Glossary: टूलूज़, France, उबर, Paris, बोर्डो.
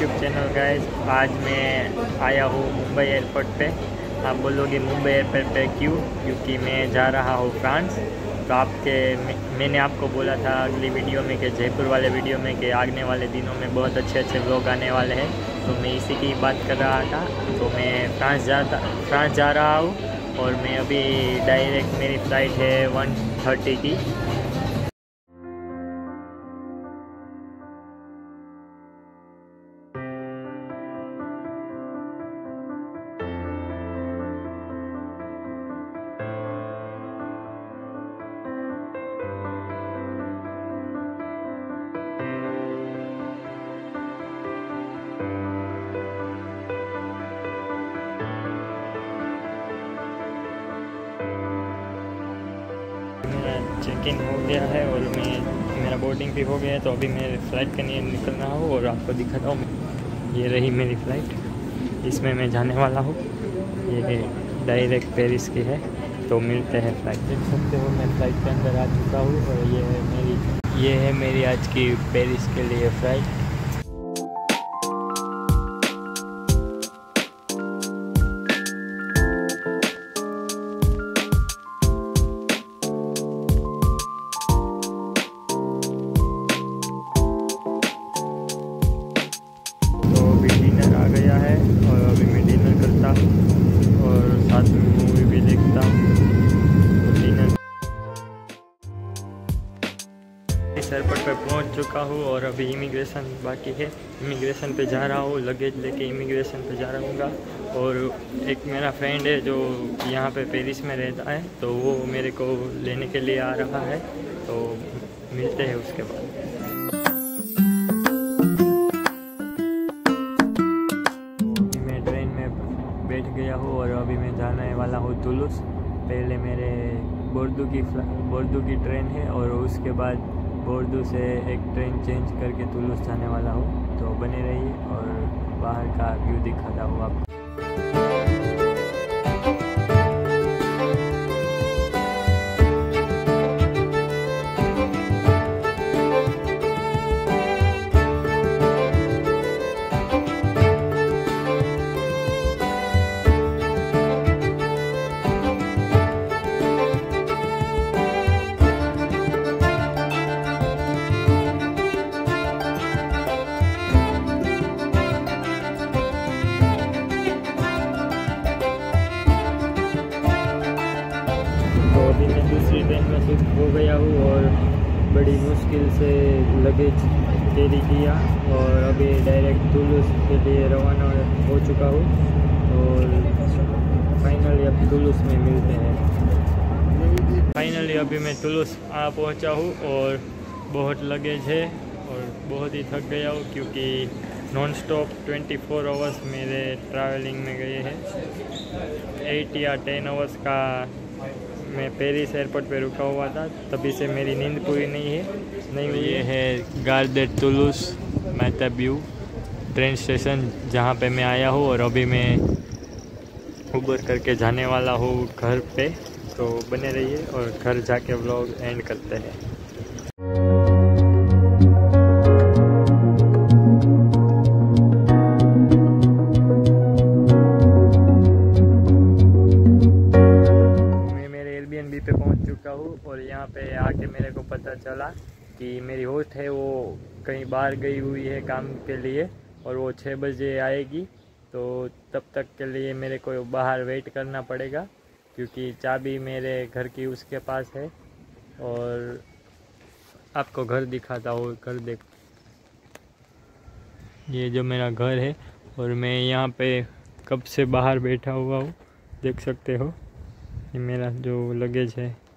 YouTube channel guys. आज मैं आया हूँ मुंबई एयरपोर्ट पे। आप बोलोगे मुंबई एयरपोर्ट पे क्यों? क्योंकि मैं जा रहा हूँ फ्रांस। तो मैंने आपको बोला था अगली वीडियो में कि जयपुर वाले वीडियो में कि आने वाले दिनों में बहुत अच्छे अच्छे व्लॉग आने वाले हैं। तो मैं इसी की बात कर रहा था। तो मैं फ्रांस जा रहा हूँ और मैं अभी डायरेक्ट मेरी फ्लाइट है 1:30 की। चेक इन हो गया है और मेरा बोर्डिंग भी हो गया है। तो अभी मैं फ़्लाइट के लिए निकल रहा हूँ और आपको दिखाता हूँ। ये रही मेरी फ़्लाइट, इसमें मैं जाने वाला हूँ। ये डायरेक्ट पेरिस की है। तो मिलते हैं फ़्लाइट। देख सकते हो मैं फ़्लाइट के अंदर आ चुका हूँ और ये है मेरी आज की पेरिस के लिए फ़्लाइट। एयरपोर्ट पर पहुंच चुका हूं और अभी इमिग्रेशन बाकी है। इमिग्रेशन पे जा रहा हूं, लगेज लेके इमिग्रेशन पे जा रहूँगा। और एक मेरा फ्रेंड है जो यहाँ पे पेरिस में रहता है, तो वो मेरे को लेने के लिए आ रहा है। तो मिलते हैं उसके बाद। मैं ट्रेन में बैठ गया हूँ और अभी मैं जाने वाला हूँ टूलूज़। पहले मेरे बोर्डो की ट्रेन है और उसके बाद बोर्डो से एक ट्रेन चेंज करके टूलूज़ जाने वाला हो। तो बने रहिए और बाहर का व्यू दिखाता हूँ आपको। हो गया हूँ और बड़ी मुश्किल से लगेज कैरी किया और अभी डायरेक्ट टूलूज़ के लिए रवाना हो चुका हूँ। और फाइनली अब टूलूज़ में मिलते हैं। फाइनली अभी मैं टूलूज़ आ पहुँचा हूँ और बहुत लगेज है और बहुत ही थक गया हूँ क्योंकि नॉन स्टॉप 24 आवर्स मेरे ट्रैवलिंग में गए हैं। 8 या 10 आवर्स का मैं पेरिस एयरपोर्ट पे रुका हुआ था, तभी से मेरी नींद पूरी नहीं हुई। ये है गार्ड दे टूलूज़ मैथ्यू ट्रेन स्टेशन जहाँ पे मैं आया हूँ और अभी मैं उबर करके जाने वाला हूँ घर पे। तो बने रहिए और घर जाके व्लॉग एंड करते हैं। और यहाँ पे आके मेरे को पता चला कि मेरी होस्ट है वो कहीं बाहर गई हुई है काम के लिए और वो 6 बजे आएगी। तो तब तक के लिए मेरे को बाहर वेट करना पड़ेगा क्योंकि चाबी मेरे घर की उसके पास है। और आपको घर दिखाता हूँ। घर देख, ये जो मेरा घर है और मैं यहाँ पे कब से बाहर बैठा हुआ हूँ। देख सकते हो ये मेरा जो लगेज है।